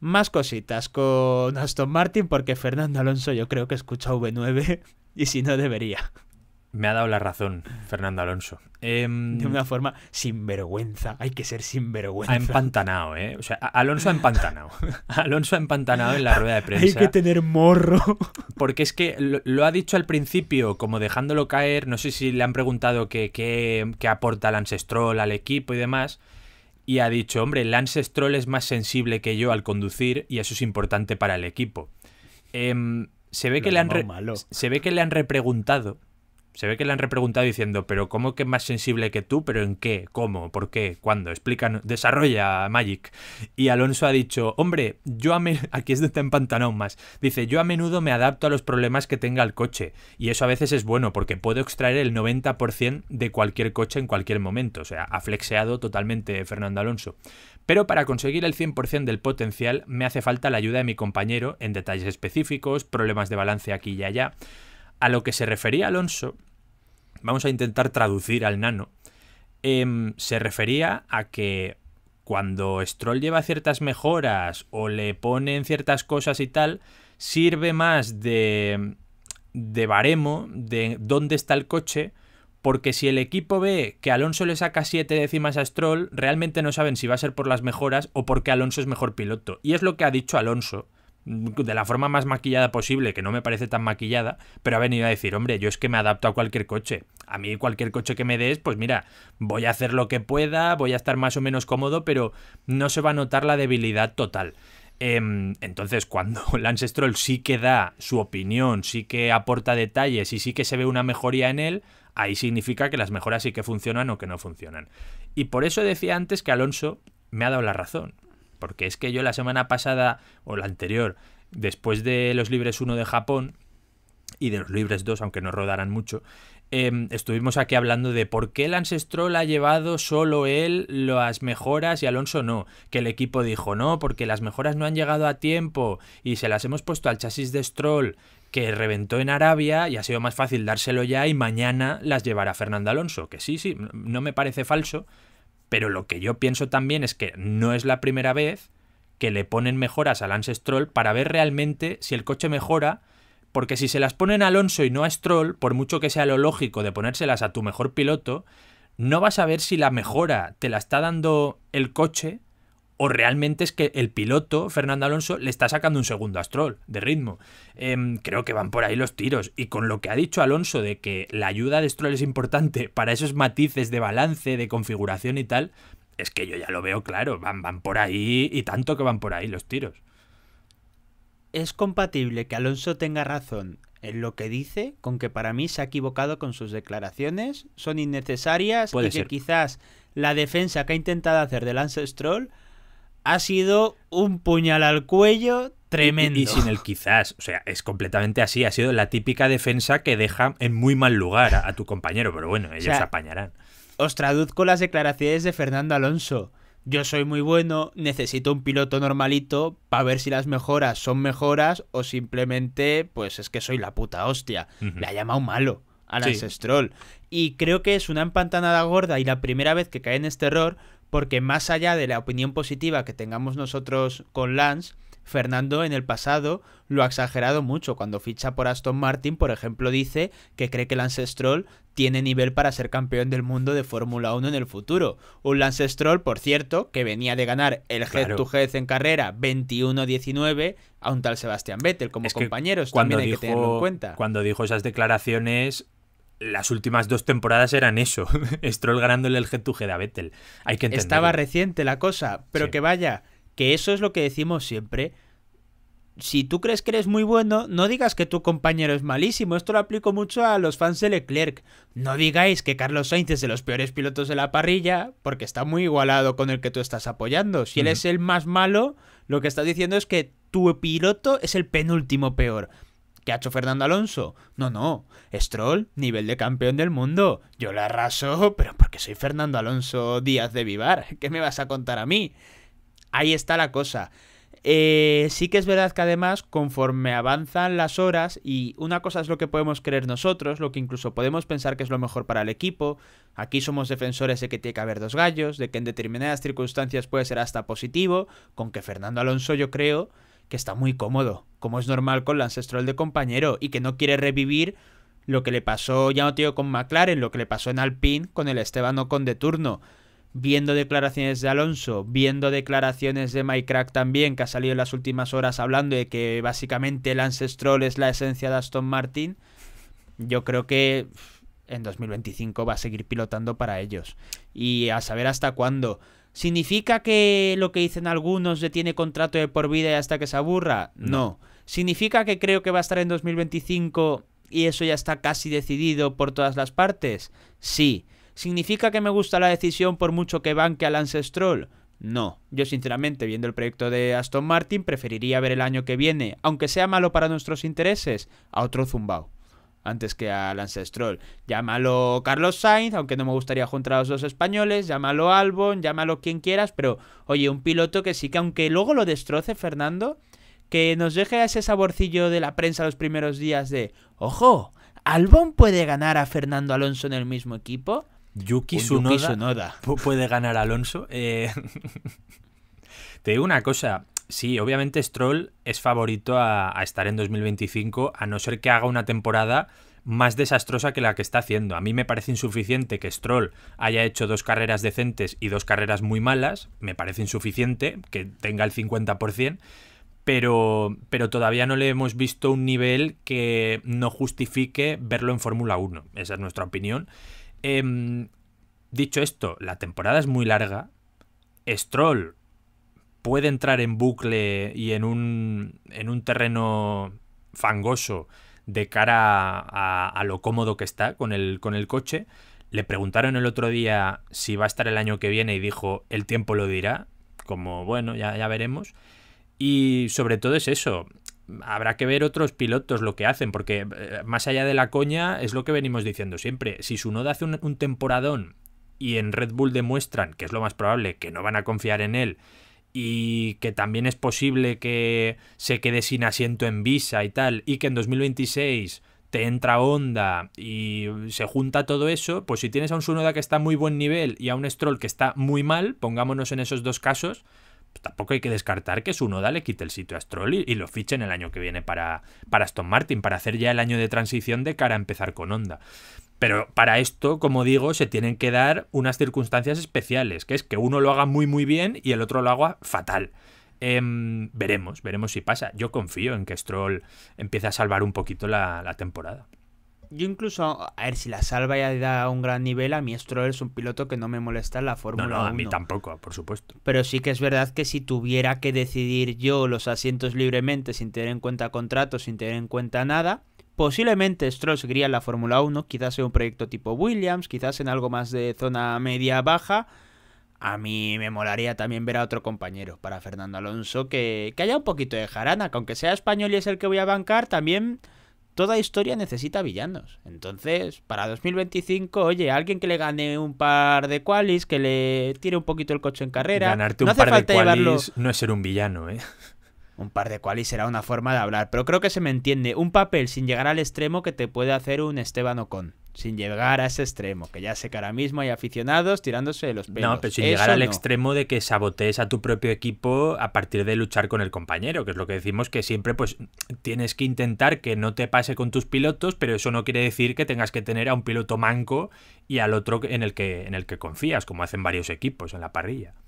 Más cositas con Aston Martin, porque Fernando Alonso yo creo que escucha V9 y si no debería. Me ha dado la razón Fernando Alonso. De una forma sinvergüenza, hay que ser sinvergüenza. Ha empantanado, ¿eh? O sea, Alonso ha empantanado. Alonso ha empantanado en la rueda de prensa. Hay que tener morro. Porque es que lo ha dicho al principio, como dejándolo caer, no sé si le han preguntado qué aporta Lance Stroll al equipo y demás... Y ha dicho, hombre, Lance Stroll es más sensible que yo al conducir y eso es importante para el equipo. Se ve que le han repreguntado diciendo, pero ¿cómo que es más sensible que tú? ¿Pero en qué? ¿Cómo? ¿Por qué? ¿Cuándo? Explícanos, desarrolla, Magic. Y Alonso ha dicho, hombre, aquí es donde está empantanado más. Dice, yo a menudo me adapto a los problemas que tenga el coche. Y eso a veces es bueno, porque puedo extraer el 90% de cualquier coche en cualquier momento. O sea, ha flexeado totalmente Fernando Alonso. Pero para conseguir el 100% del potencial me hace falta la ayuda de mi compañero en detalles específicos, problemas de balance aquí y allá... A lo que se refería Alonso, vamos a intentar traducir al nano, se refería a que cuando Stroll lleva ciertas mejoras o le ponen ciertas cosas y tal, sirve más de baremo de dónde está el coche, porque si el equipo ve que Alonso le saca 7 décimas a Stroll, realmente no saben si va a ser por las mejoras o porque Alonso es mejor piloto. Y es lo que ha dicho Alonso. De la forma más maquillada posible, que no me parece tan maquillada, pero ha venido a decir, hombre, yo es que me adapto a cualquier coche. A mí cualquier coche que me des, pues mira, voy a hacer lo que pueda, voy a estar más o menos cómodo, pero no se va a notar la debilidad total. Entonces, cuando Lance Stroll sí que da su opinión, sí que aporta detalles y sí que se ve una mejoría en él, ahí significa que las mejoras sí que funcionan o que no funcionan. Y por eso decía antes que Alonso me ha dado la razón. Porque es que yo la semana pasada, o la anterior, después de los libres 1 de Japón y de los libres 2, aunque no rodaran mucho, estuvimos aquí hablando de por qué Lance Stroll ha llevado solo él las mejoras y Alonso no. Que el equipo dijo no, porque las mejoras no han llegado a tiempo y se las hemos puesto al chasis de Stroll, que reventó en Arabia y ha sido más fácil dárselo ya y mañana las llevará Fernando Alonso. Que sí, no me parece falso. Pero lo que yo pienso también es que no es la primera vez que le ponen mejoras a Lance Stroll para ver realmente si el coche mejora, porque si se las ponen a Alonso y no a Stroll, por mucho que sea lo lógico de ponérselas a tu mejor piloto, no vas a ver si la mejora te la está dando el coche o realmente es que el piloto, Fernando Alonso, le está sacando un segundo a Stroll de ritmo. Creo que van por ahí los tiros. Y con lo que ha dicho Alonso de que la ayuda de Stroll es importante para esos matices de balance, de configuración y tal, es que yo ya lo veo claro. Van por ahí y tanto que van por ahí los tiros. Es compatible que Alonso tenga razón en lo que dice con que para mí se ha equivocado con sus declaraciones. Son innecesarias y que quizás la defensa que ha intentado hacer de Lance Stroll ha sido un puñal al cuello tremendo. Y sin el quizás, o sea, es completamente así. Ha sido la típica defensa que deja en muy mal lugar a tu compañero, pero bueno, ellos se apañarán. Os traduzco las declaraciones de Fernando Alonso. Yo soy muy bueno, necesito un piloto normalito para ver si las mejoras son mejoras o simplemente, pues es que soy la puta hostia. Le ha llamado malo a Lance Stroll. Y creo que es una empantanada gorda y la primera vez que cae en este error. Porque más allá de la opinión positiva que tengamos nosotros con Lance, Fernando en el pasado lo ha exagerado mucho. Cuando ficha por Aston Martin, por ejemplo, dice que cree que Lance Stroll tiene nivel para ser campeón del mundo de Fórmula 1 en el futuro. Un Lance Stroll, por cierto, que venía de ganar el head-to-head en carrera 21-19 a un tal Sebastián Vettel como compañeros. También hay que tenerlo en cuenta. Cuando dijo esas declaraciones... Las últimas 2 temporadas eran eso. Stroll ganándole el head-to-head a Vettel. Hay que entenderlo. Estaba reciente la cosa, pero que vaya, que eso es lo que decimos siempre. Si tú crees que eres muy bueno, no digas que tu compañero es malísimo. Esto lo aplico mucho a los fans de Leclerc. No digáis que Carlos Sainz es de los peores pilotos de la parrilla, porque está muy igualado con el que tú estás apoyando. Si él es el más malo, lo que estás diciendo es que tu piloto es el penúltimo peor. ¿Qué ha hecho Fernando Alonso? No. Stroll, nivel de campeón del mundo. Yo la arraso, pero porque soy Fernando Alonso Díaz de Vivar. ¿Qué me vas a contar a mí? Ahí está la cosa. Sí que es verdad que además conforme avanzan las horas, y una cosa es lo que podemos creer nosotros, lo que incluso podemos pensar que es lo mejor para el equipo, aquí somos defensores de que tiene que haber dos gallos, de que en determinadas circunstancias puede ser hasta positivo, con que Fernando Alonso yo creo que está muy cómodo, como es normal con Lance Stroll de compañero, y que no quiere revivir lo que le pasó, ya no te digo con McLaren, lo que le pasó en Alpine con el Esteban Ocon de turno. Viendo declaraciones de Alonso, viendo declaraciones de Mike Krack también, que ha salido en las últimas horas hablando de que básicamente Lance Stroll es la esencia de Aston Martin, yo creo que en 2025 va a seguir pilotando para ellos. Y a saber hasta cuándo. ¿Significa que lo que dicen algunos de tiene contrato de por vida y hasta que se aburra? No. ¿Significa que creo que va a estar en 2025 y eso ya está casi decidido por todas las partes? Sí. ¿Significa que me gusta la decisión por mucho que banque a Lance Stroll? No. Yo sinceramente, viendo el proyecto de Aston Martin, preferiría ver el año que viene, aunque sea malo para nuestros intereses, a otro zumbao, antes que a Lance Stroll. Llámalo Carlos Sainz, aunque no me gustaría juntar a los dos españoles, llámalo Albon, llámalo quien quieras, pero oye, un piloto que sí que, aunque luego lo destroce Fernando, que nos deje ese saborcillo de la prensa los primeros días de, ojo, ¿Albon puede ganar a Fernando Alonso en el mismo equipo? Yuki Tsunoda puede ganar a Alonso. Te digo una cosa. Sí, obviamente Stroll es favorito a estar en 2025, a no ser que haga una temporada más desastrosa que la que está haciendo. A mí me parece insuficiente que Stroll haya hecho dos carreras decentes y dos carreras muy malas. Me parece insuficiente que tenga el 50%. Pero todavía no le hemos visto un nivel que no justifique verlo en Fórmula 1. Esa es nuestra opinión. Dicho esto, la temporada es muy larga. Stroll puede entrar en bucle y en un terreno fangoso de cara a lo cómodo que está con el coche. Le preguntaron el otro día si va a estar el año que viene y dijo, el tiempo lo dirá, como bueno, ya veremos. Y sobre todo es eso. Habrá que ver otros pilotos lo que hacen, porque más allá de la coña es lo que venimos diciendo siempre. Si Tsunoda hace un temporadón y en Red Bull demuestran, que es lo más probable, que no van a confiar en él y que también es posible que se quede sin asiento en Visa y tal, y que en 2026 te entra Honda y se junta todo eso, pues si tienes a un Tsunoda que está a muy buen nivel y a un Stroll que está muy mal, pongámonos en esos dos casos, pues tampoco hay que descartar que Tsunoda le quite el sitio a Stroll y lo fichen el año que viene para Aston Martin, para hacer ya el año de transición de cara a empezar con Honda. Pero para esto, como digo, se tienen que dar unas circunstancias especiales, que es que uno lo haga muy muy bien y el otro lo haga fatal. Veremos si pasa. Yo confío en que Stroll empiece a salvar un poquito la temporada. Yo incluso, a ver, si la salva ya da un gran nivel, a mí Stroll es un piloto que no me molesta en la Fórmula 1. No, a mí tampoco, por supuesto. Pero sí que es verdad que si tuviera que decidir yo los asientos libremente, sin tener en cuenta contratos, sin tener en cuenta nada, posiblemente Stroll seguiría en la Fórmula 1, quizás en un proyecto tipo Williams, quizás en algo más de zona media-baja. A mí me molaría también ver a otro compañero para Fernando Alonso, que haya un poquito de jarana, que aunque sea español y es el que voy a bancar, también... Toda historia necesita villanos. Entonces, para 2025, oye, alguien que le gane un par de qualis, que le tire un poquito el coche en carrera. Ganarte un par de qualis no es ser un villano, ¿eh? Un par de qualis será una forma de hablar, pero creo que se me entiende. Un papel sin llegar al extremo que te puede hacer un Esteban Ocon. Sin llegar a ese extremo, que ya sé que ahora mismo hay aficionados tirándose de los pelos. No, pero sin llegar al extremo de que sabotees a tu propio equipo a partir de luchar con el compañero, que es lo que decimos, que siempre pues tienes que intentar que no te pase con tus pilotos, pero eso no quiere decir que tengas que tener a un piloto manco y al otro en el que confías, como hacen varios equipos en la parrilla.